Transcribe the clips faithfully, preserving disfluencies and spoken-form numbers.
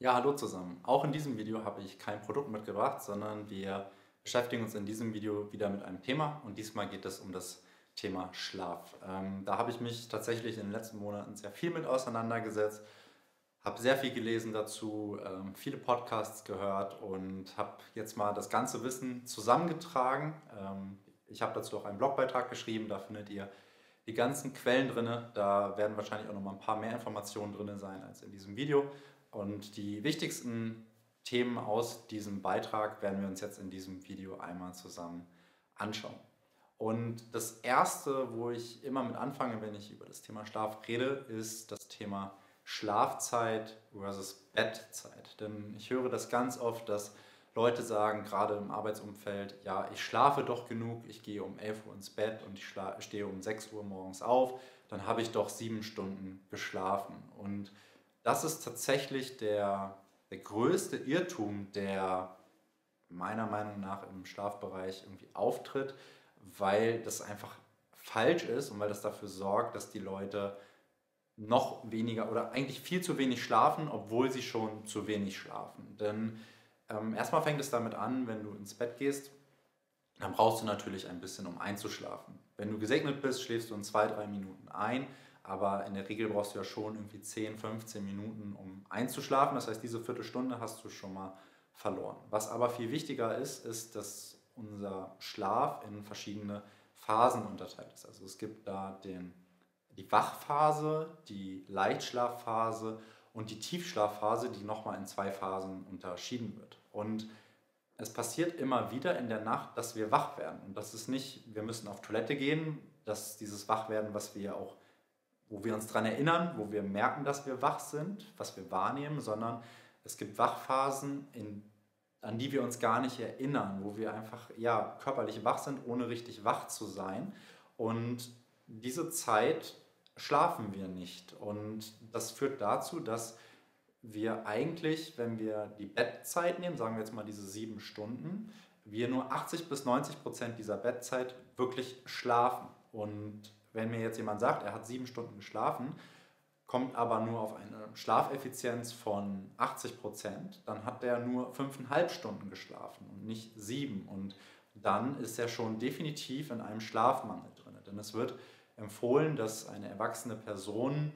Ja, hallo zusammen. Auch in diesem Video habe ich kein Produkt mitgebracht, sondern wir beschäftigen uns in diesem Video wieder mit einem Thema und diesmal geht es um das Thema Schlaf. Ähm, da habe ich mich tatsächlich in den letzten Monaten sehr viel mit auseinandergesetzt, habe sehr viel gelesen dazu, ähm, viele Podcasts gehört und habe jetzt mal das ganze Wissen zusammengetragen. Ähm, ich habe dazu auch einen Blogbeitrag geschrieben, da findet ihr die ganzen Quellen drin. Da werden wahrscheinlich auch noch mal ein paar mehr Informationen drin sein als in diesem Video. Und die wichtigsten Themen aus diesem Beitrag werden wir uns jetzt in diesem Video einmal zusammen anschauen. Und das Erste, wo ich immer mit anfange, wenn ich über das Thema Schlaf rede, ist das Thema Schlafzeit versus Bettzeit. Denn ich höre das ganz oft, dass Leute sagen, gerade im Arbeitsumfeld, ja, ich schlafe doch genug, ich gehe um elf Uhr ins Bett und ich stehe um sechs Uhr morgens auf, dann habe ich doch sieben Stunden geschlafen. Und das ist tatsächlich der, der größte Irrtum, der meiner Meinung nach im Schlafbereich irgendwie auftritt, weil das einfach falsch ist und weil das dafür sorgt, dass die Leute noch weniger oder eigentlich viel zu wenig schlafen, obwohl sie schon zu wenig schlafen. Denn ähm, erstmal fängt es damit an, wenn du ins Bett gehst, dann brauchst du natürlich ein bisschen, um einzuschlafen. Wenn du gesegnet bist, schläfst du in zwei, drei Minuten ein. Aber in der Regel brauchst du ja schon irgendwie zehn, fünfzehn Minuten, um einzuschlafen. Das heißt, diese Viertelstunde hast du schon mal verloren. Was aber viel wichtiger ist, ist, dass unser Schlaf in verschiedene Phasen unterteilt ist. Also es gibt da den, die Wachphase, die Leichtschlafphase und die Tiefschlafphase, die nochmal in zwei Phasen unterschieden wird. Und es passiert immer wieder in der Nacht, dass wir wach werden. Und das ist nicht, wir müssen auf Toilette gehen, dass dieses Wachwerden, was wir auch wo wir uns daran erinnern, wo wir merken, dass wir wach sind, was wir wahrnehmen, sondern es gibt Wachphasen, in, an die wir uns gar nicht erinnern, wo wir einfach ja, körperlich wach sind, ohne richtig wach zu sein. Und diese Zeit schlafen wir nicht. Und das führt dazu, dass wir eigentlich, wenn wir die Bettzeit nehmen, sagen wir jetzt mal diese sieben Stunden, wir nur achtzig bis neunzig Prozent dieser Bettzeit wirklich schlafen. Und wenn mir jetzt jemand sagt, er hat sieben Stunden geschlafen, kommt aber nur auf eine Schlafeffizienz von achtzig Prozent, dann hat der nur fünfeinhalb Stunden geschlafen und nicht sieben. Und dann ist er schon definitiv in einem Schlafmangel drin. Denn es wird empfohlen, dass eine erwachsene Person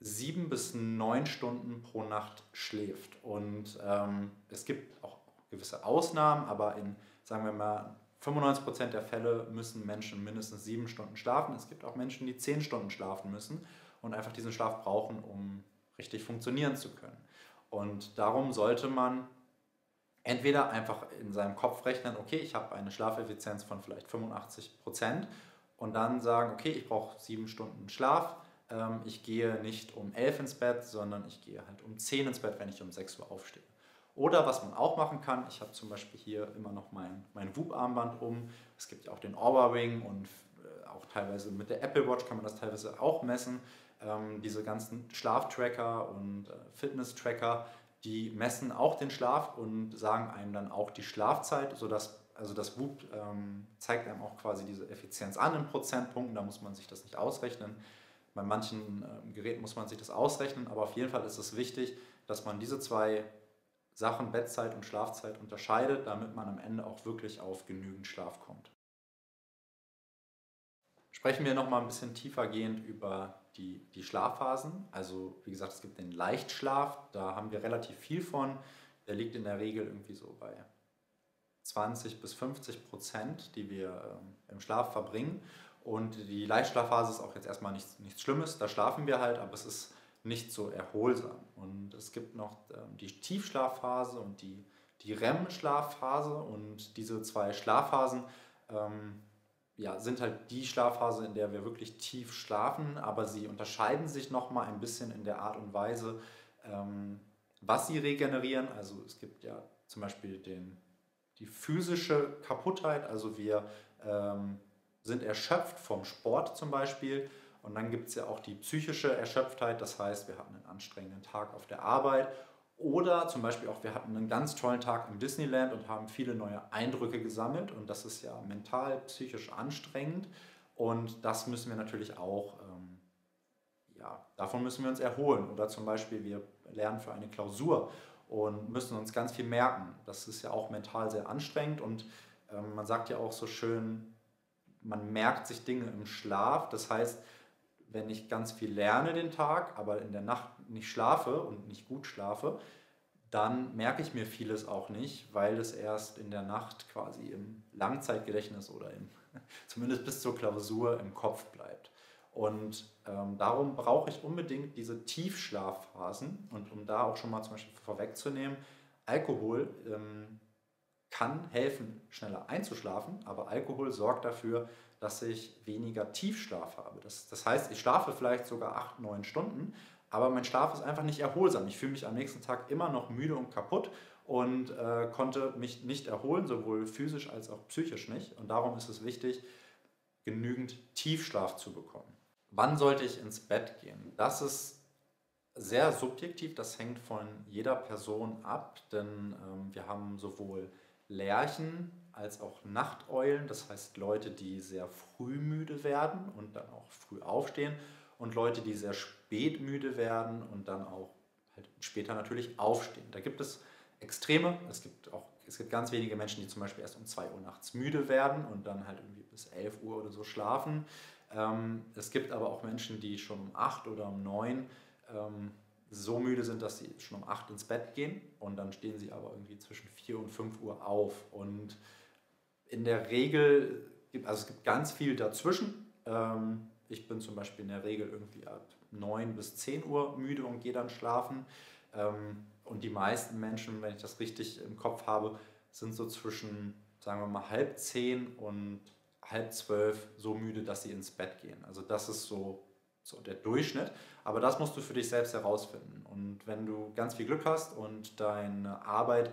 sieben bis neun Stunden pro Nacht schläft. Und ähm, es gibt auch gewisse Ausnahmen, aber in, sagen wir mal, fünfundneunzig Prozent der Fälle müssen Menschen mindestens sieben Stunden schlafen. Es gibt auch Menschen, die zehn Stunden schlafen müssen und einfach diesen Schlaf brauchen, um richtig funktionieren zu können. Und darum sollte man entweder einfach in seinem Kopf rechnen, okay, ich habe eine Schlafeffizienz von vielleicht fünfundachtzig Prozent und dann sagen, okay, ich brauche sieben Stunden Schlaf. Ich gehe nicht um elf ins Bett, sondern ich gehe halt um zehn ins Bett, wenn ich um sechs Uhr aufstehe. Oder was man auch machen kann, ich habe zum Beispiel hier immer noch mein, mein Whoop-Armband um. Es gibt ja auch den Oura Ring und auch teilweise mit der Apple Watch kann man das teilweise auch messen. Ähm, diese ganzen Schlaftracker und äh, Fitness-Tracker, die messen auch den Schlaf und sagen einem dann auch die Schlafzeit, sodass, also das Whoop ähm, zeigt einem auch quasi diese Effizienz an in Prozentpunkten, da muss man sich das nicht ausrechnen. Bei manchen äh, Geräten muss man sich das ausrechnen, aber auf jeden Fall ist es wichtig, dass man diese zwei Sachen Bettzeit und Schlafzeit unterscheidet, damit man am Ende auch wirklich auf genügend Schlaf kommt. Sprechen wir nochmal ein bisschen tiefergehend über die, die Schlafphasen. Also wie gesagt, es gibt den Leichtschlaf, da haben wir relativ viel von. Der liegt in der Regel irgendwie so bei zwanzig bis fünfzig Prozent, die wir ähm, im Schlaf verbringen. Und die Leichtschlafphase ist auch jetzt erstmal nichts, nichts Schlimmes, da schlafen wir halt, aber es ist nicht so erholsam. Und es gibt noch die Tiefschlafphase und die, die R E M-Schlafphase und diese zwei Schlafphasen ähm, ja, sind halt die Schlafphase, in der wir wirklich tief schlafen, aber sie unterscheiden sich nochmal ein bisschen in der Art und Weise, ähm, was sie regenerieren. Also es gibt ja zum Beispiel den, die physische Kaputtheit, also wir ähm, sind erschöpft vom Sport zum Beispiel. Und dann gibt es ja auch die psychische Erschöpftheit, das heißt, wir hatten einen anstrengenden Tag auf der Arbeit oder zum Beispiel auch, wir hatten einen ganz tollen Tag im Disneyland und haben viele neue Eindrücke gesammelt und das ist ja mental, psychisch anstrengend und das müssen wir natürlich auch ähm, ja, davon müssen wir uns erholen. Oder zum Beispiel, wir lernen für eine Klausur und müssen uns ganz viel merken. Das ist ja auch mental sehr anstrengend und ähm, man sagt ja auch so schön, man merkt sich Dinge im Schlaf. Das heißt, wenn ich ganz viel lerne den Tag, aber in der Nacht nicht schlafe und nicht gut schlafe, dann merke ich mir vieles auch nicht, weil es erst in der Nacht quasi im Langzeitgedächtnis oder im, zumindest bis zur Klausur im Kopf bleibt. Und ähm, darum brauche ich unbedingt diese Tiefschlafphasen. Und um da auch schon mal zum Beispiel vorwegzunehmen, Alkohol ähm, kann helfen, schneller einzuschlafen, aber Alkohol sorgt dafür, dass ich weniger Tiefschlaf habe. Das, das heißt, ich schlafe vielleicht sogar acht, neun Stunden, aber mein Schlaf ist einfach nicht erholsam. Ich fühle mich am nächsten Tag immer noch müde und kaputt und äh, konnte mich nicht erholen, sowohl physisch als auch psychisch nicht. Und darum ist es wichtig, genügend Tiefschlaf zu bekommen. Wann sollte ich ins Bett gehen? Das ist sehr subjektiv, das hängt von jeder Person ab, denn ähm, wir haben sowohl Lerchen als auch Nachteulen, das heißt Leute, die sehr früh müde werden und dann auch früh aufstehen und Leute, die sehr spät müde werden und dann auch halt später natürlich aufstehen. Da gibt es Extreme, es gibt auch Es gibt ganz wenige Menschen, die zum Beispiel erst um zwei Uhr nachts müde werden und dann halt irgendwie bis elf Uhr oder so schlafen. Ähm, es gibt aber auch Menschen, die schon um acht oder um neun ähm, so müde sind, dass sie schon um acht ins Bett gehen und dann stehen sie aber irgendwie zwischen vier und fünf Uhr auf. Und in der Regel, gibt, also es gibt ganz viel dazwischen. Ähm, ich bin zum Beispiel in der Regel irgendwie ab neun bis zehn Uhr müde und gehe dann schlafen. Ähm, Und die meisten Menschen, wenn ich das richtig im Kopf habe, sind so zwischen, sagen wir mal, halb zehn und halb zwölf so müde, dass sie ins Bett gehen. Also das ist so, so der Durchschnitt. Aber das musst du für dich selbst herausfinden. Und wenn du ganz viel Glück hast und deine Arbeit,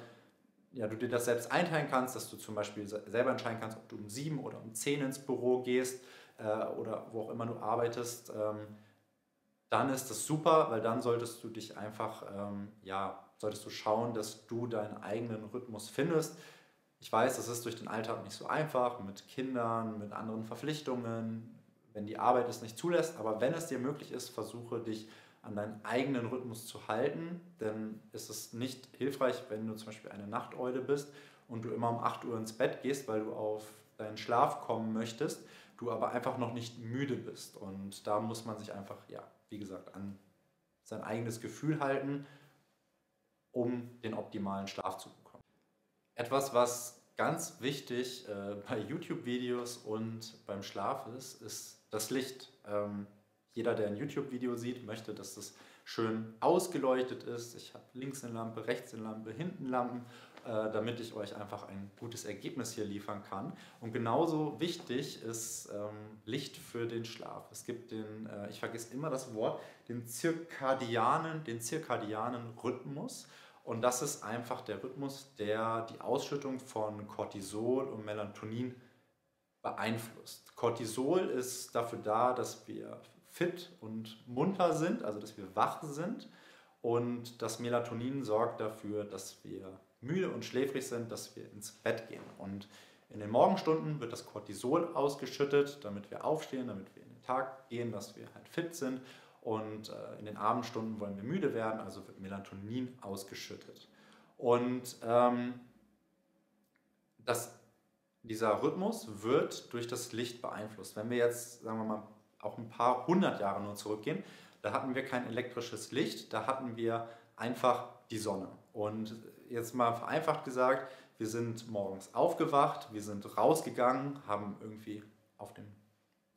ja, du dir das selbst einteilen kannst, dass du zum Beispiel selber entscheiden kannst, ob du um sieben oder um zehn ins Büro gehst äh, oder wo auch immer du arbeitest, ähm, dann ist das super, weil dann solltest du dich einfach, ähm, ja, solltest du schauen, dass du deinen eigenen Rhythmus findest. Ich weiß, das ist durch den Alltag nicht so einfach, mit Kindern, mit anderen Verpflichtungen, wenn die Arbeit es nicht zulässt. Aber wenn es dir möglich ist, versuche dich an deinen eigenen Rhythmus zu halten. Denn es ist nicht hilfreich, wenn du zum Beispiel eine Nachteule bist und du immer um acht Uhr ins Bett gehst, weil du auf deinen Schlaf kommen möchtest, du aber einfach noch nicht müde bist. Und da muss man sich einfach, ja, wie gesagt, an sein eigenes Gefühl halten, um den optimalen Schlaf zu bekommen. Etwas, was ganz wichtig äh, bei YouTube-Videos und beim Schlaf ist, ist das Licht. Ähm, jeder, der ein YouTube-Video sieht, möchte, dass das schön ausgeleuchtet ist. Ich habe links eine Lampe, rechts eine Lampe, hinten Lampen, äh, damit ich euch einfach ein gutes Ergebnis hier liefern kann. Und genauso wichtig ist ähm, Licht für den Schlaf. Es gibt den, äh, ich vergesse immer das Wort, den zirkadianen, den zirkadianen Rhythmus. Und das ist einfach der Rhythmus, der die Ausschüttung von Cortisol und Melatonin beeinflusst. Cortisol ist dafür da, dass wir fit und munter sind, also dass wir wach sind. Und das Melatonin sorgt dafür, dass wir müde und schläfrig sind, dass wir ins Bett gehen. Und in den Morgenstunden wird das Cortisol ausgeschüttet, damit wir aufstehen, damit wir in den Tag gehen, dass wir halt fit sind. Und in den Abendstunden wollen wir müde werden, also wird Melatonin ausgeschüttet. Und ähm, das, dieser Rhythmus wird durch das Licht beeinflusst. Wenn wir jetzt, sagen wir mal, auch ein paar hundert Jahre nur zurückgehen, da hatten wir kein elektrisches Licht, da hatten wir einfach die Sonne. Und jetzt mal vereinfacht gesagt, wir sind morgens aufgewacht, wir sind rausgegangen, haben irgendwie auf dem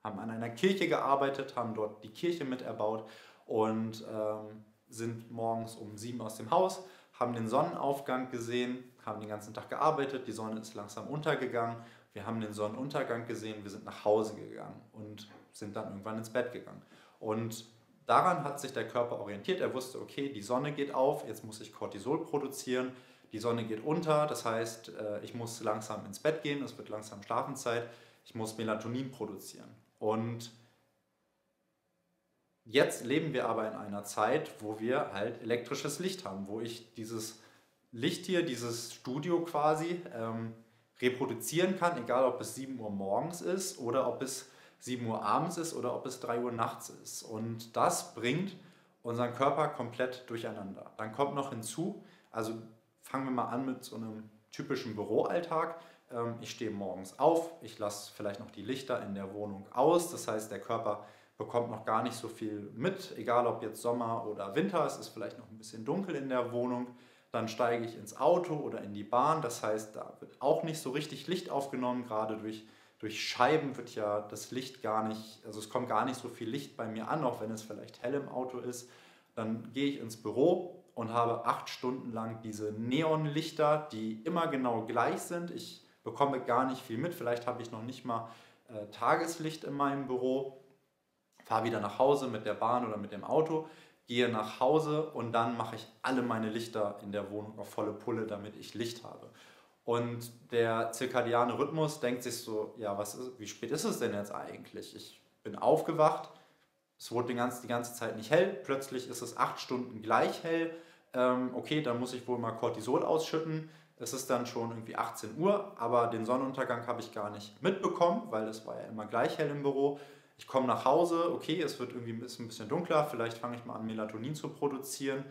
haben an einer Kirche gearbeitet, haben dort die Kirche miterbaut und ähm, sind morgens um sieben aus dem Haus, haben den Sonnenaufgang gesehen, haben den ganzen Tag gearbeitet, die Sonne ist langsam untergegangen, wir haben den Sonnenuntergang gesehen, wir sind nach Hause gegangen und sind dann irgendwann ins Bett gegangen. Und daran hat sich der Körper orientiert, er wusste, okay, die Sonne geht auf, jetzt muss ich Cortisol produzieren, die Sonne geht unter, das heißt, ich muss langsam ins Bett gehen, es wird langsam Schlafenszeit, ich muss Melatonin produzieren. Und jetzt leben wir aber in einer Zeit, wo wir halt elektrisches Licht haben, wo ich dieses Licht hier, dieses Studio quasi ähm, reproduzieren kann, egal ob es sieben Uhr morgens ist oder ob es sieben Uhr abends ist oder ob es drei Uhr nachts ist. Und das bringt unseren Körper komplett durcheinander. Dann kommt noch hinzu, also fangen wir mal an mit so einem typischen Büroalltag. Ich stehe morgens auf, ich lasse vielleicht noch die Lichter in der Wohnung aus. Das heißt, der Körper bekommt noch gar nicht so viel mit, egal ob jetzt Sommer oder Winter. Es ist vielleicht noch ein bisschen dunkel in der Wohnung. Dann steige ich ins Auto oder in die Bahn. Das heißt, da wird auch nicht so richtig Licht aufgenommen. Gerade durch, durch Scheiben wird ja das Licht gar nicht, also es kommt gar nicht so viel Licht bei mir an, auch wenn es vielleicht hell im Auto ist. Dann gehe ich ins Büro und habe acht Stunden lang diese Neonlichter, die immer genau gleich sind. Ich bekomme gar nicht viel mit. Vielleicht habe ich noch nicht mal äh, Tageslicht in meinem Büro. Fahre wieder nach Hause mit der Bahn oder mit dem Auto, gehe nach Hause und dann mache ich alle meine Lichter in der Wohnung auf volle Pulle, damit ich Licht habe. Und der zirkadiane Rhythmus denkt sich so, ja, was ist, wie spät ist es denn jetzt eigentlich? Ich bin aufgewacht, es wurde die ganze, die ganze Zeit nicht hell, plötzlich ist es acht Stunden gleich hell. Ähm, okay, dann muss ich wohl mal Cortisol ausschütten. Es ist dann schon irgendwie achtzehn Uhr, aber den Sonnenuntergang habe ich gar nicht mitbekommen, weil es war ja immer gleich hell im Büro. Ich komme nach Hause, okay, es wird irgendwie ein bisschen dunkler, vielleicht fange ich mal an, Melatonin zu produzieren.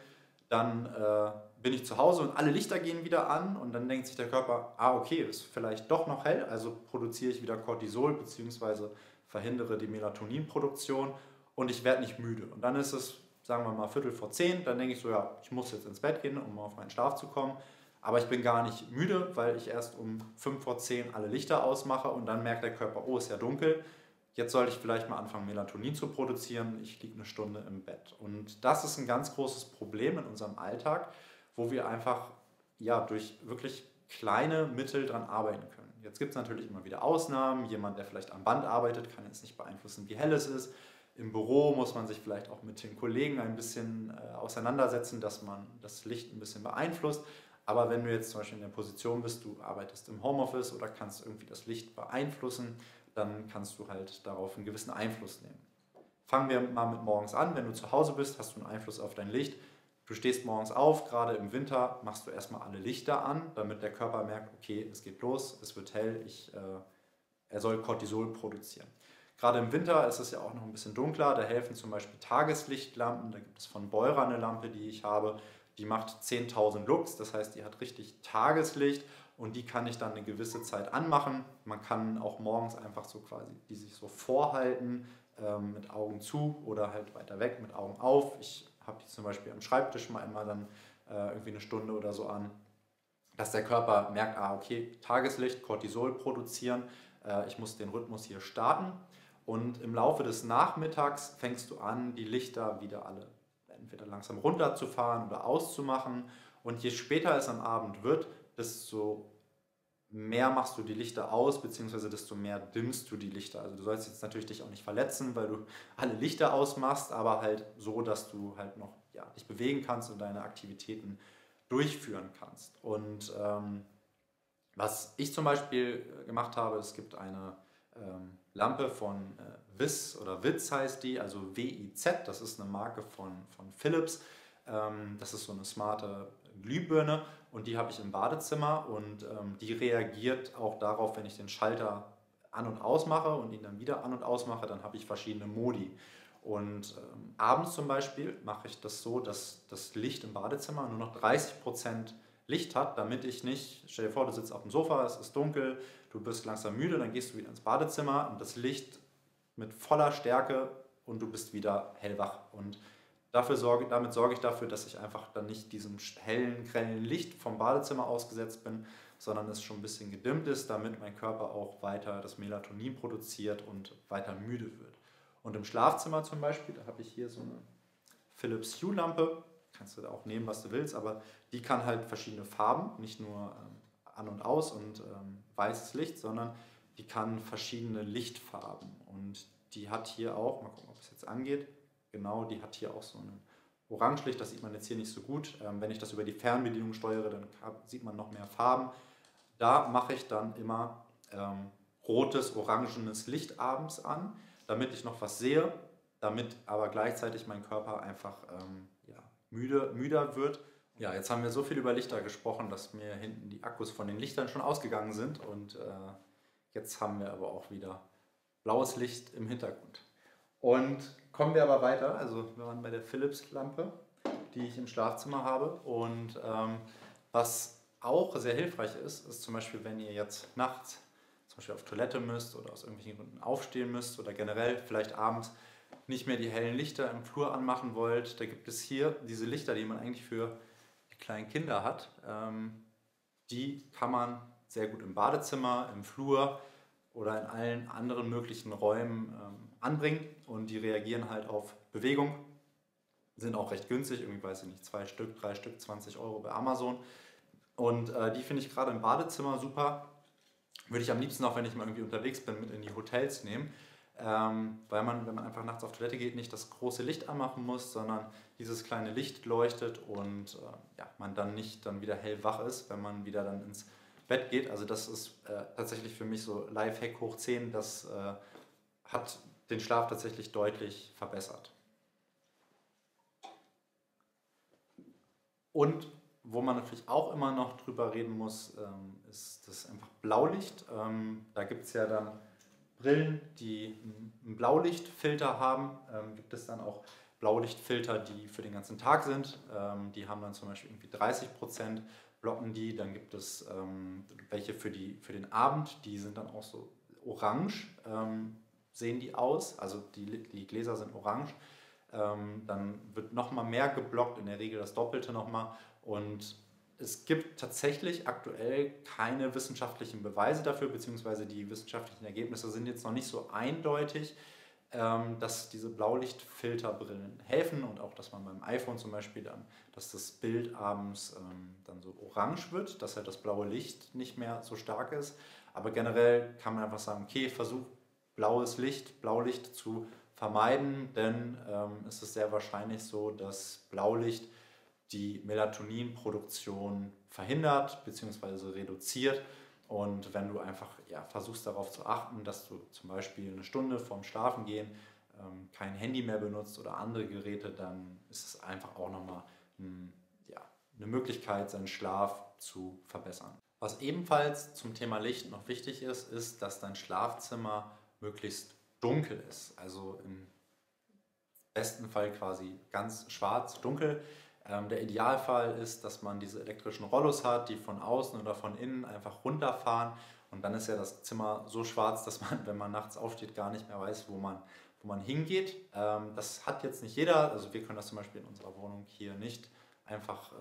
Dann äh, bin ich zu Hause und alle Lichter gehen wieder an und dann denkt sich der Körper, ah okay, ist vielleicht doch noch hell, also produziere ich wieder Cortisol bzw. verhindere die Melatoninproduktion und ich werde nicht müde. Und dann ist es, sagen wir mal, Viertel vor zehn, dann denke ich so, ja, ich muss jetzt ins Bett gehen, um auf meinen Schlaf zu kommen. Aber ich bin gar nicht müde, weil ich erst um fünf vor zehn alle Lichter ausmache und dann merkt der Körper, oh, ist ja dunkel. Jetzt sollte ich vielleicht mal anfangen, Melatonin zu produzieren. Ich liege eine Stunde im Bett. Und das ist ein ganz großes Problem in unserem Alltag, wo wir einfach ja, durch wirklich kleine Mittel dran arbeiten können. Jetzt gibt es natürlich immer wieder Ausnahmen. Jemand, der vielleicht am Band arbeitet, kann jetzt nicht beeinflussen, wie hell es ist. Im Büro muss man sich vielleicht auch mit den Kollegen ein bisschen äh, auseinandersetzen, dass man das Licht ein bisschen beeinflusst. Aber wenn du jetzt zum Beispiel in der Position bist, du arbeitest im Homeoffice oder kannst irgendwie das Licht beeinflussen, dann kannst du halt darauf einen gewissen Einfluss nehmen. Fangen wir mal mit morgens an. Wenn du zu Hause bist, hast du einen Einfluss auf dein Licht. Du stehst morgens auf, gerade im Winter machst du erstmal alle Lichter an, damit der Körper merkt, okay, es geht los, es wird hell, ich, äh, er soll Cortisol produzieren. Gerade im Winter ist es ja auch noch ein bisschen dunkler, da helfen zum Beispiel Tageslichtlampen, da gibt es von Beurer eine Lampe, die ich habe, die macht zehntausend Lux, das heißt, die hat richtig Tageslicht. Und die kann ich dann eine gewisse Zeit anmachen. Man kann auch morgens einfach so quasi die sich so vorhalten, ähm, mit Augen zu oder halt weiter weg mit Augen auf. Ich habe die zum Beispiel am Schreibtisch mal immer dann äh, irgendwie eine Stunde oder so an, dass der Körper merkt, ah okay, Tageslicht, Cortisol produzieren, äh, ich muss den Rhythmus hier starten. Und im Laufe des Nachmittags fängst du an, die Lichter wieder alle entweder langsam runterzufahren oder auszumachen. Und je später es am Abend wird, desto mehr machst du die Lichter aus, beziehungsweise desto mehr dimmst du die Lichter. Also du sollst jetzt natürlich dich auch nicht verletzen, weil du alle Lichter ausmachst, aber halt so, dass du halt noch ja, dich bewegen kannst und deine Aktivitäten durchführen kannst. Und ähm, was ich zum Beispiel gemacht habe, es gibt eine ähm, Lampe von äh, Wiz oder Witz heißt die, also W I Z, das ist eine Marke von, von Philips. Ähm, das ist so eine smarte Glühbirne und die habe ich im Badezimmer und ähm, die reagiert auch darauf, wenn ich den Schalter an- und ausmache und ihn dann wieder an- und ausmache, dann habe ich verschiedene Modi. Und ähm, abends zum Beispiel mache ich das so, dass das Licht im Badezimmer nur noch dreißig Prozent Licht hat, damit ich nicht, stell dir vor, du sitzt auf dem Sofa, es ist dunkel, du bist langsam müde, dann gehst du wieder ins Badezimmer und das Licht mit voller Stärke und du bist wieder hellwach. Und Dafür sorge, damit sorge ich dafür, dass ich einfach dann nicht diesem hellen, grellen Licht vom Badezimmer ausgesetzt bin, sondern es schon ein bisschen gedimmt ist, damit mein Körper auch weiter das Melatonin produziert und weiter müde wird. Und im Schlafzimmer zum Beispiel, da habe ich hier so eine Philips Hue Lampe, kannst du da auch nehmen, was du willst, aber die kann halt verschiedene Farben, nicht nur ähm, an und aus und ähm, weißes Licht, sondern die kann verschiedene Lichtfarben. Und die hat hier auch, mal gucken, ob es jetzt angeht, genau, die hat hier auch so ein Orangelicht, das sieht man jetzt hier nicht so gut. Ähm, wenn ich das über die Fernbedienung steuere, dann sieht man noch mehr Farben. Da mache ich dann immer ähm, rotes, orangenes Licht abends an, damit ich noch was sehe, damit aber gleichzeitig mein Körper einfach ähm, ja, müde, müder wird. Ja, jetzt haben wir so viel über Lichter gesprochen, dass mir hinten die Akkus von den Lichtern schon ausgegangen sind und äh, jetzt haben wir aber auch wieder blaues Licht im Hintergrund. Und kommen wir aber weiter, also wir waren bei der Philips-Lampe, die ich im Schlafzimmer habe. Und ähm, was auch sehr hilfreich ist, ist zum Beispiel, wenn ihr jetzt nachts zum Beispiel auf Toilette müsst oder aus irgendwelchen Gründen aufstehen müsst oder generell vielleicht abends nicht mehr die hellen Lichter im Flur anmachen wollt, da gibt es hier diese Lichter, die man eigentlich für die kleinen Kinder hat. Ähm, die kann man sehr gut im Badezimmer, im Flur oder in allen anderen möglichen Räumen ähm, anbringen, und die reagieren halt auf Bewegung, sind auch recht günstig, irgendwie weiß ich nicht, zwei Stück, drei Stück, zwanzig Euro bei Amazon, und äh, die finde ich gerade im Badezimmer super, würde ich am liebsten auch, wenn ich mal irgendwie unterwegs bin, mit in die Hotels nehmen, ähm, weil man, wenn man einfach nachts auf Toilette geht, nicht das große Licht anmachen muss, sondern dieses kleine Licht leuchtet und äh, ja, man dann nicht dann wieder hellwach ist, wenn man wieder dann ins Bett geht. Also das ist äh, tatsächlich für mich so Lifehack hoch zehn, das äh, hat den Schlaf tatsächlich deutlich verbessert. Und wo man natürlich auch immer noch drüber reden muss, ähm, ist das einfach Blaulicht. Ähm, da gibt es ja dann Brillen, die einen Blaulichtfilter haben. Ähm, gibt es dann auch Blaulichtfilter, die für den ganzen Tag sind. Ähm, die haben dann zum Beispiel irgendwie dreißig Prozent. Blocken die, dann gibt es ähm, welche für, die, für den Abend, die sind dann auch so orange, ähm, sehen die aus, also die, die Gläser sind orange, ähm, dann wird nochmal mehr geblockt, in der Regel das Doppelte nochmal, und es gibt tatsächlich aktuell keine wissenschaftlichen Beweise dafür, beziehungsweise die wissenschaftlichen Ergebnisse sind jetzt noch nicht so eindeutig, ähm, dass diese Blaulichtfilterbrillen helfen, und auch, dass man beim iPhone zum Beispiel dann, dass das Bild abends ähm, dann so orange wird, dass halt das blaue Licht nicht mehr so stark ist. Aber generell kann man einfach sagen, okay, versuch blaues Licht, Blaulicht zu vermeiden, denn ähm, es ist sehr wahrscheinlich so, dass Blaulicht die Melatoninproduktion verhindert bzw. reduziert. Und wenn du einfach ja, versuchst darauf zu achten, dass du zum Beispiel eine Stunde vorm Schlafengehen ähm, kein Handy mehr benutzt oder andere Geräte, dann ist es einfach auch nochmal ein, ja, eine Möglichkeit, seinen Schlaf zu verbessern. Was ebenfalls zum Thema Licht noch wichtig ist, ist, dass dein Schlafzimmer möglichst dunkel ist. Also im besten Fall quasi ganz schwarz, dunkel. Der Idealfall ist, dass man diese elektrischen Rollos hat, die von außen oder von innen einfach runterfahren, und dann ist ja das Zimmer so schwarz, dass man, wenn man nachts aufsteht, gar nicht mehr weiß, wo man, wo man hingeht. Das hat jetzt nicht jeder, also wir können das zum Beispiel in unserer Wohnung hier nicht einfach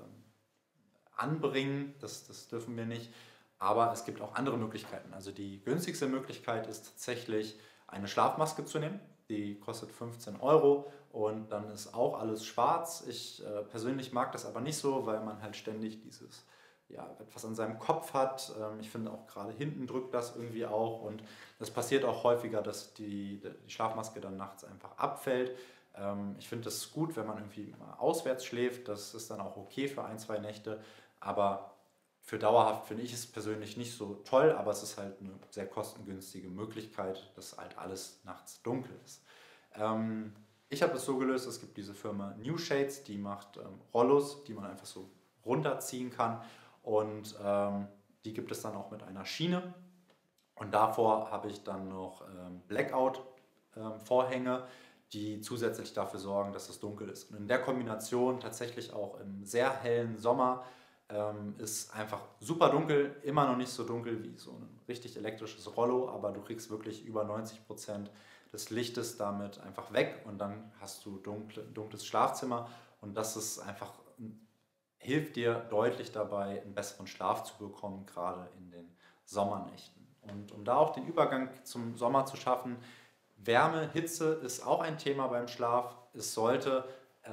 anbringen, das, das dürfen wir nicht, aber es gibt auch andere Möglichkeiten. Also die günstigste Möglichkeit ist tatsächlich, eine Schlafmaske zu nehmen. Die kostet fünfzehn Euro und dann ist auch alles schwarz. Ich äh, persönlich mag das aber nicht so, weil man halt ständig dieses, ja, etwas an seinem Kopf hat. Ähm, ich finde auch gerade hinten drückt das irgendwie auch, und das passiert auch häufiger, dass die, die Schlafmaske dann nachts einfach abfällt. Ähm, ich finde das gut, wenn man irgendwie mal auswärts schläft. Das ist dann auch okay für ein, zwei Nächte, aber für dauerhaft finde ich es persönlich nicht so toll, aber es ist halt eine sehr kostengünstige Möglichkeit, dass halt alles nachts dunkel ist. Ähm, ich habe es so gelöst, es gibt diese Firma New Shades, die macht ähm, Rollos, die man einfach so runterziehen kann, und ähm, die gibt es dann auch mit einer Schiene, und davor habe ich dann noch ähm, Blackout-Vorhänge, ähm, die zusätzlich dafür sorgen, dass es dunkel ist. Und in der Kombination tatsächlich auch im sehr hellen Sommer ist einfach super dunkel, immer noch nicht so dunkel wie so ein richtig elektrisches Rollo, aber du kriegst wirklich über neunzig Prozent des Lichtes damit einfach weg, und dann hast du dunkle, dunkles Schlafzimmer, und das ist einfach, hilft dir deutlich dabei, einen besseren Schlaf zu bekommen, gerade in den Sommernächten. Und um da auch den Übergang zum Sommer zu schaffen, Wärme, Hitze ist auch ein Thema beim Schlaf. Es sollte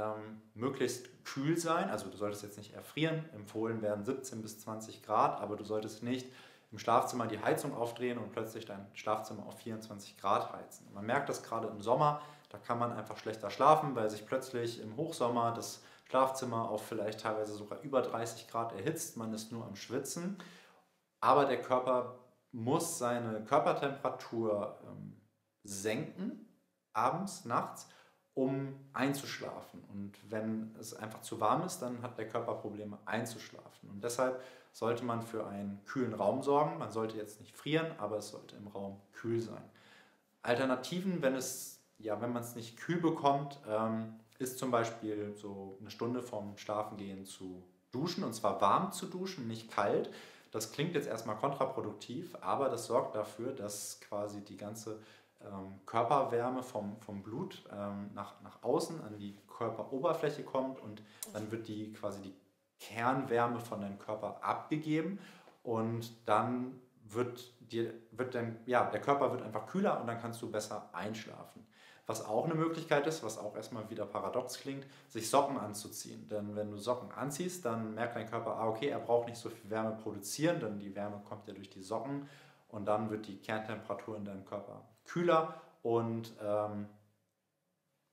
Ähm, möglichst kühl sein, also du solltest jetzt nicht erfrieren, empfohlen werden siebzehn bis zwanzig Grad, aber du solltest nicht im Schlafzimmer die Heizung aufdrehen und plötzlich dein Schlafzimmer auf vierundzwanzig Grad heizen. Man merkt das gerade im Sommer, da kann man einfach schlechter schlafen, weil sich plötzlich im Hochsommer das Schlafzimmer auf vielleicht teilweise sogar über dreißig Grad erhitzt, man ist nur am Schwitzen, aber der Körper muss seine Körpertemperatur ähm, senken, abends, nachts, um einzuschlafen, und wenn es einfach zu warm ist, dann hat der Körper Probleme einzuschlafen, und deshalb sollte man für einen kühlen Raum sorgen. Man sollte jetzt nicht frieren, aber es sollte im Raum kühl sein. Alternativen, wenn es, ja, wenn man es nicht kühl bekommt, ähm, ist zum Beispiel so eine Stunde vorm Schlafengehen zu duschen, und zwar warm zu duschen, nicht kalt. Das klingt jetzt erstmal kontraproduktiv, aber das sorgt dafür, dass quasi die ganze ähm, Körperwärme vom, vom Blut ähm, nach, nach außen an die Körperoberfläche kommt, und dann wird die quasi die Kernwärme von deinem Körper abgegeben, und dann wird, dir, wird dein, ja, der Körper wird einfach kühler, und dann kannst du besser einschlafen. Was auch eine Möglichkeit ist, was auch erstmal wieder paradox klingt, sich Socken anzuziehen. Denn wenn du Socken anziehst, dann merkt dein Körper, ah, okay, er braucht nicht so viel Wärme produzieren, denn die Wärme kommt ja durch die Socken, und dann wird die Kerntemperatur in deinem Körper kühler, und ähm,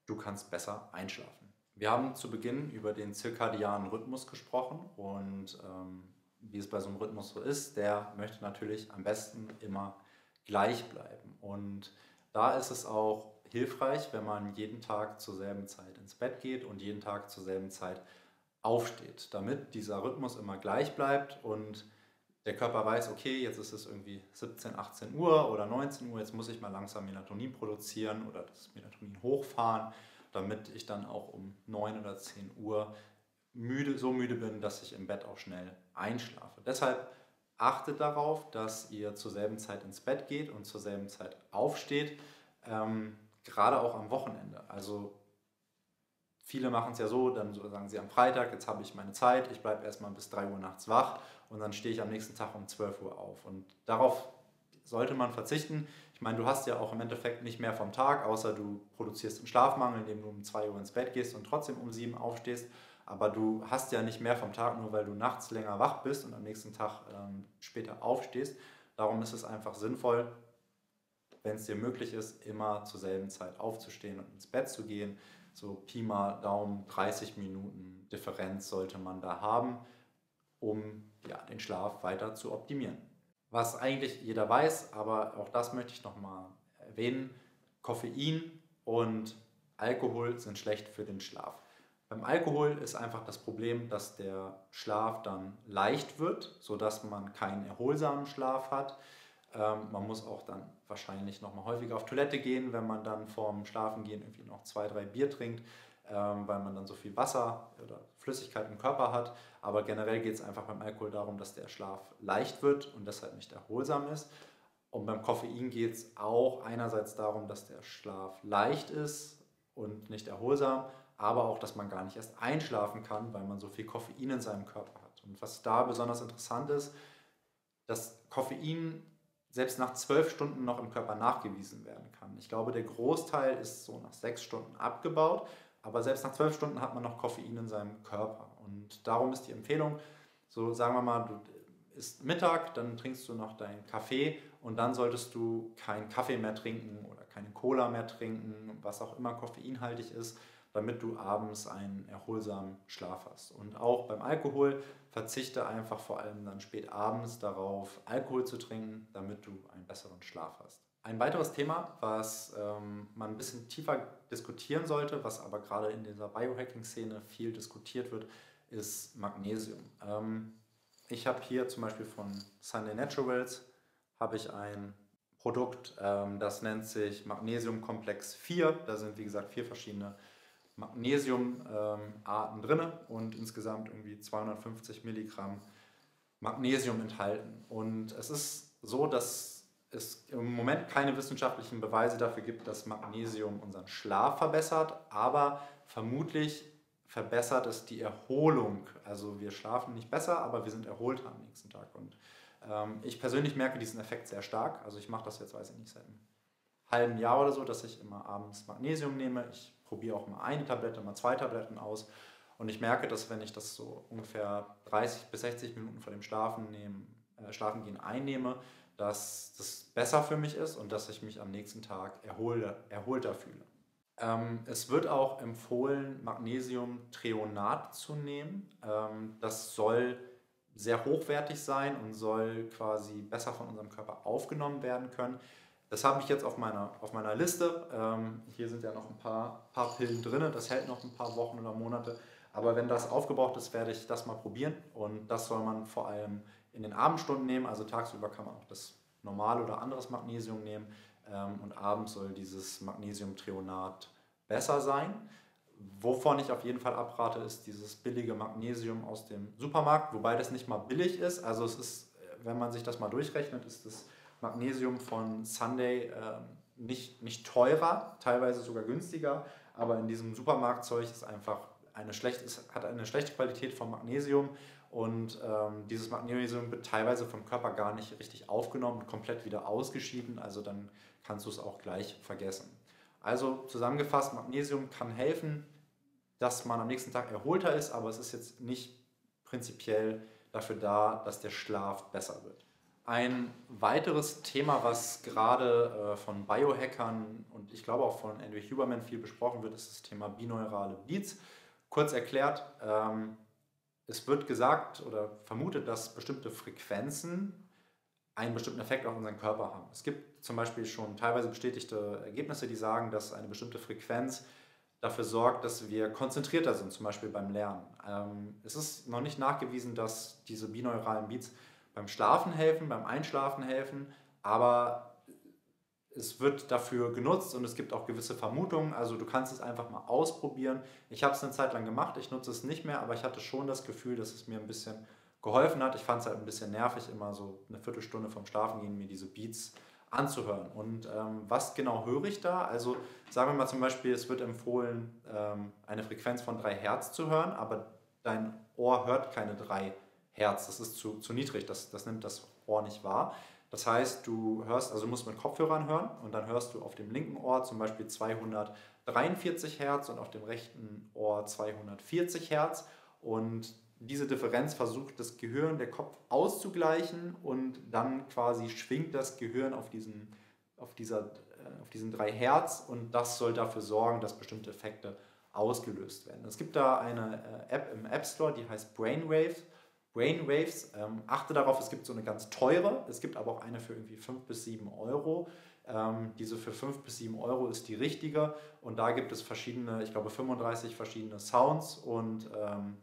du kannst besser einschlafen. Wir haben zu Beginn über den zirkadianen Rhythmus gesprochen, und ähm, wie es bei so einem Rhythmus so ist, der möchte natürlich am besten immer gleich bleiben. Und da ist es auch hilfreich, wenn man jeden Tag zur selben Zeit ins Bett geht und jeden Tag zur selben Zeit aufsteht, damit dieser Rhythmus immer gleich bleibt und der Körper weiß, okay, jetzt ist es irgendwie siebzehn, achtzehn Uhr oder neunzehn Uhr, jetzt muss ich mal langsam Melatonin produzieren oder das Melatonin hochfahren, damit ich dann auch um neun oder zehn Uhr müde, so müde bin, dass ich im Bett auch schnell einschlafe. Deshalb achtet darauf, dass ihr zur selben Zeit ins Bett geht und zur selben Zeit aufsteht. Ähm, Gerade auch am Wochenende. Also viele machen es ja so, dann sagen sie am Freitag, jetzt habe ich meine Zeit, ich bleibe erstmal bis drei Uhr nachts wach und dann stehe ich am nächsten Tag um zwölf Uhr auf. Und darauf sollte man verzichten. Ich meine, du hast ja auch im Endeffekt nicht mehr vom Tag, außer du produzierst einen Schlafmangel, indem du um zwei Uhr ins Bett gehst und trotzdem um sieben aufstehst. Aber du hast ja nicht mehr vom Tag, nur weil du nachts länger wach bist und am nächsten Tag ähm, später aufstehst. Darum ist es einfach sinnvoll, wenn es dir möglich ist, immer zur selben Zeit aufzustehen und ins Bett zu gehen. So Pi mal Daumen, dreißig Minuten Differenz sollte man da haben, um ja, den Schlaf weiter zu optimieren. Was eigentlich jeder weiß, aber auch das möchte ich nochmal erwähnen, Koffein und Alkohol sind schlecht für den Schlaf. Beim Alkohol ist einfach das Problem, dass der Schlaf dann leicht wird, sodass man keinen erholsamen Schlaf hat. Ähm, man muss auch dann wahrscheinlich noch mal häufiger auf Toilette gehen, wenn man dann vorm Schlafengehen irgendwie noch zwei, drei Bier trinkt, ähm, weil man dann so viel Wasser oder Flüssigkeit im Körper hat. Aber generell geht es einfach beim Alkohol darum, dass der Schlaf leicht wird und deshalb nicht erholsam ist. Und beim Koffein geht es auch einerseits darum, dass der Schlaf leicht ist und nicht erholsam, aber auch, dass man gar nicht erst einschlafen kann, weil man so viel Koffein in seinem Körper hat. Und was da besonders interessant ist, dass Koffein selbst nach zwölf Stunden noch im Körper nachgewiesen werden kann. Ich glaube, der Großteil ist so nach sechs Stunden abgebaut, aber selbst nach zwölf Stunden hat man noch Koffein in seinem Körper. Und darum ist die Empfehlung, so sagen wir mal, du isst Mittag, dann trinkst du noch deinen Kaffee und dann solltest du keinen Kaffee mehr trinken oder keine Cola mehr trinken, was auch immer koffeinhaltig ist, damit du abends einen erholsamen Schlaf hast. Und auch beim Alkohol verzichte einfach vor allem dann spät abends darauf, Alkohol zu trinken, damit du einen besseren Schlaf hast. Ein weiteres Thema, was ähm, man ein bisschen tiefer diskutieren sollte, was aber gerade in dieser Biohacking-Szene viel diskutiert wird, ist Magnesium. Ähm, ich habe hier zum Beispiel von Sunday Naturals habe ich ein Produkt, ähm, das nennt sich Magnesium-Komplex vier. Da sind wie gesagt vier verschiedene Magnesium-Arten ähm, drin und insgesamt irgendwie zweihundertfünfzig Milligramm Magnesium enthalten. Und es ist so, dass es im Moment keine wissenschaftlichen Beweise dafür gibt, dass Magnesium unseren Schlaf verbessert, aber vermutlich verbessert es die Erholung. Also wir schlafen nicht besser, aber wir sind erholter am nächsten Tag. Und ähm, ich persönlich merke diesen Effekt sehr stark. Also ich mache das jetzt, weiß ich nicht, seit einem halben Jahr oder so, dass ich immer abends Magnesium nehme. Ich probiere auch mal eine Tablette, mal zwei Tabletten aus. Und ich merke, dass wenn ich das so ungefähr dreißig bis sechzig Minuten vor dem Schlafen nehmen, äh, Schlafengehen einnehme, dass das besser für mich ist und dass ich mich am nächsten Tag erhole, erholter fühle. Ähm, es wird auch empfohlen, Magnesium-Treonat zu nehmen. Ähm, das soll sehr hochwertig sein und soll quasi besser von unserem Körper aufgenommen werden können. Das habe ich jetzt auf meiner, auf meiner Liste. Ähm, hier sind ja noch ein paar, paar Pillen drin, das hält noch ein paar Wochen oder Monate. Aber wenn das aufgebraucht ist, werde ich das mal probieren. Und das soll man vor allem in den Abendstunden nehmen. Also tagsüber kann man auch das normale oder anderes Magnesium nehmen. ähm, und abends soll dieses Magnesium-Treonat besser sein. Wovon ich auf jeden Fall abrate, ist dieses billige Magnesium aus dem Supermarkt, wobei das nicht mal billig ist. Also es ist, wenn man sich das mal durchrechnet, ist das Magnesium von Sunday äh, nicht, nicht teurer, teilweise sogar günstiger, aber in diesem Supermarktzeug ist einfach eine schlecht, es hat eine schlechte Qualität von Magnesium und ähm, dieses Magnesium wird teilweise vom Körper gar nicht richtig aufgenommen und komplett wieder ausgeschieden, also dann kannst du es auch gleich vergessen. Also zusammengefasst, Magnesium kann helfen, dass man am nächsten Tag erholter ist, aber es ist jetzt nicht prinzipiell dafür da, dass der Schlaf besser wird. Ein weiteres Thema, was gerade äh, von Biohackern und ich glaube auch von Andrew Huberman viel besprochen wird, ist das Thema bineurale Beats. Kurz erklärt, ähm, es wird gesagt oder vermutet, dass bestimmte Frequenzen einen bestimmten Effekt auf unseren Körper haben. Es gibt zum Beispiel schon teilweise bestätigte Ergebnisse, die sagen, dass eine bestimmte Frequenz dafür sorgt, dass wir konzentrierter sind, zum Beispiel beim Lernen. Ähm, es ist noch nicht nachgewiesen, dass diese bineuralen Beats beim Schlafen helfen, beim Einschlafen helfen, aber es wird dafür genutzt und es gibt auch gewisse Vermutungen, also du kannst es einfach mal ausprobieren. Ich habe es eine Zeit lang gemacht, ich nutze es nicht mehr, aber ich hatte schon das Gefühl, dass es mir ein bisschen geholfen hat. Ich fand es halt ein bisschen nervig, immer so eine Viertelstunde vorm Schlafen gehen, mir diese Beats anzuhören. Und ähm, was genau höre ich da? Also sagen wir mal zum Beispiel, es wird empfohlen, ähm, eine Frequenz von drei Hertz zu hören, aber dein Ohr hört keine drei Hertz. Das ist zu, zu niedrig, das, das nimmt das Ohr nicht wahr. Das heißt, du hörst, also du musst mit Kopfhörern hören und dann hörst du auf dem linken Ohr zum Beispiel zweihundertdreiundvierzig Hertz und auf dem rechten Ohr zweihundertvierzig Hertz und diese Differenz versucht das Gehirn, der Kopf auszugleichen und dann quasi schwingt das Gehirn auf diesen, auf dieser, auf diesen drei Hertz und das soll dafür sorgen, dass bestimmte Effekte ausgelöst werden. Es gibt da eine App im App Store, die heißt Brainwave. Brainwaves, ähm, achte darauf, es gibt so eine ganz teure, es gibt aber auch eine für irgendwie fünf bis sieben Euro. Ähm, diese für fünf bis sieben Euro ist die richtige und da gibt es verschiedene, ich glaube fünfunddreißig verschiedene Sounds und ähm,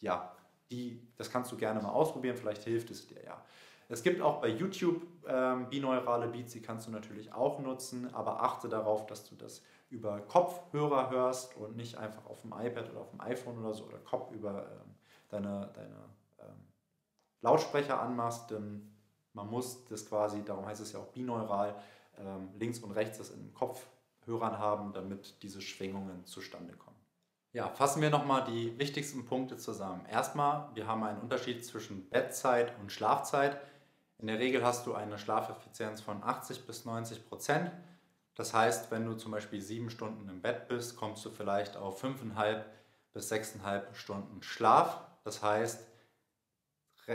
ja, die, das kannst du gerne mal ausprobieren, vielleicht hilft es dir ja. Es gibt auch bei YouTube ähm, bineurale Beats, die kannst du natürlich auch nutzen, aber achte darauf, dass du das über Kopfhörer hörst und nicht einfach auf dem iPad oder auf dem iPhone oder so oder Kopf über ähm, deine, deine ähm, Lautsprecher anmachst, denn man muss das quasi, darum heißt es ja auch bineural, ähm, links und rechts das in den Kopfhörern haben, damit diese Schwingungen zustande kommen. Ja, fassen wir nochmal die wichtigsten Punkte zusammen. Erstmal, wir haben einen Unterschied zwischen Bettzeit und Schlafzeit. In der Regel hast du eine Schlafeffizienz von achtzig bis neunzig Prozent. Das heißt, wenn du zum Beispiel sieben Stunden im Bett bist, kommst du vielleicht auf fünfeinhalb bis sechseinhalb Stunden Schlaf. Das heißt,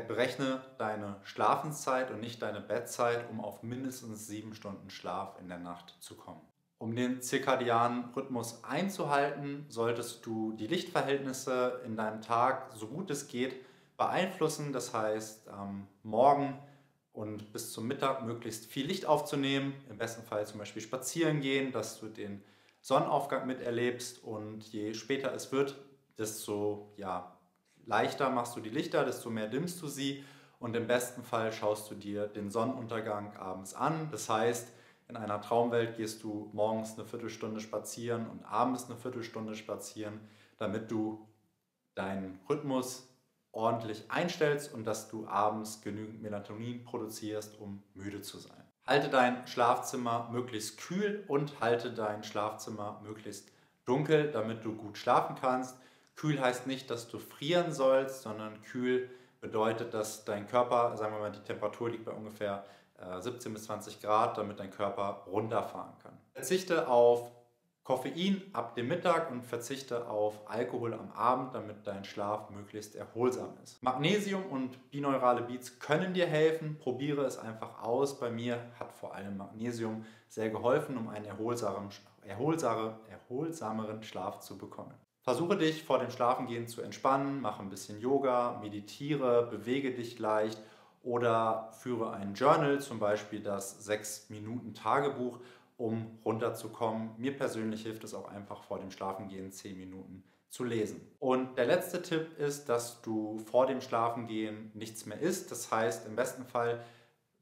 berechne deine Schlafenszeit und nicht deine Bettzeit, um auf mindestens sieben Stunden Schlaf in der Nacht zu kommen. Um den zirkadianen Rhythmus einzuhalten, solltest du die Lichtverhältnisse in deinem Tag, so gut es geht, beeinflussen. Das heißt, am Morgen und bis zum Mittag möglichst viel Licht aufzunehmen, im besten Fall zum Beispiel spazieren gehen, dass du den Sonnenaufgang miterlebst und je später es wird, desto ja, leichter machst du die Lichter, desto mehr dimmst du sie und im besten Fall schaust du dir den Sonnenuntergang abends an. Das heißt, in einer Traumwelt gehst du morgens eine Viertelstunde spazieren und abends eine Viertelstunde spazieren, damit du deinen Rhythmus ordentlich einstellst und dass du abends genügend Melatonin produzierst, um müde zu sein. Halte dein Schlafzimmer möglichst kühl und halte dein Schlafzimmer möglichst dunkel, damit du gut schlafen kannst. Kühl heißt nicht, dass du frieren sollst, sondern kühl bedeutet, dass dein Körper, sagen wir mal, die Temperatur liegt bei ungefähr siebzehn bis zwanzig Grad, damit dein Körper runterfahren kann. Verzichte auf Koffein ab dem Mittag und verzichte auf Alkohol am Abend, damit dein Schlaf möglichst erholsam ist. Magnesium und bineurale Beats können dir helfen. Probiere es einfach aus. Bei mir hat vor allem Magnesium sehr geholfen, um einen erholsameren, erholsame, erholsameren Schlaf zu bekommen. Versuche dich vor dem Schlafengehen zu entspannen, mache ein bisschen Yoga, meditiere, bewege dich leicht. Oder führe ein Journal, zum Beispiel das sechs Minuten Tagebuch, um runterzukommen. Mir persönlich hilft es auch einfach vor dem Schlafengehen zehn Minuten zu lesen. Und der letzte Tipp ist, dass du vor dem Schlafengehen nichts mehr isst. Das heißt, im besten Fall,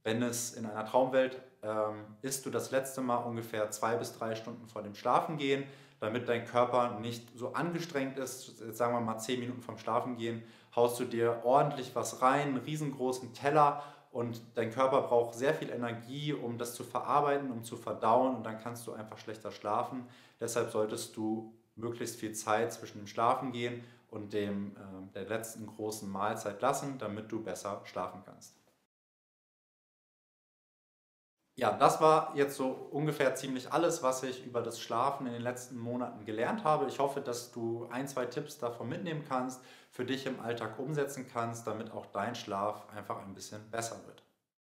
wenn es in einer Traumwelt ähm, isst du das letzte Mal ungefähr zwei bis drei Stunden vor dem Schlafengehen, damit dein Körper nicht so angestrengt ist. Jetzt sagen wir mal zehn Minuten vom Schlafengehen, haust du dir ordentlich was rein, einen riesengroßen Teller, und dein Körper braucht sehr viel Energie, um das zu verarbeiten, um zu verdauen, und dann kannst du einfach schlechter schlafen. Deshalb solltest du möglichst viel Zeit zwischen dem Schlafengehen und dem, äh, der letzten großen Mahlzeit lassen, damit du besser schlafen kannst. Ja, das war jetzt so ungefähr ziemlich alles, was ich über das Schlafen in den letzten Monaten gelernt habe. Ich hoffe, dass du ein, zwei Tipps davon mitnehmen kannst, für dich im Alltag umsetzen kannst, damit auch dein Schlaf einfach ein bisschen besser wird.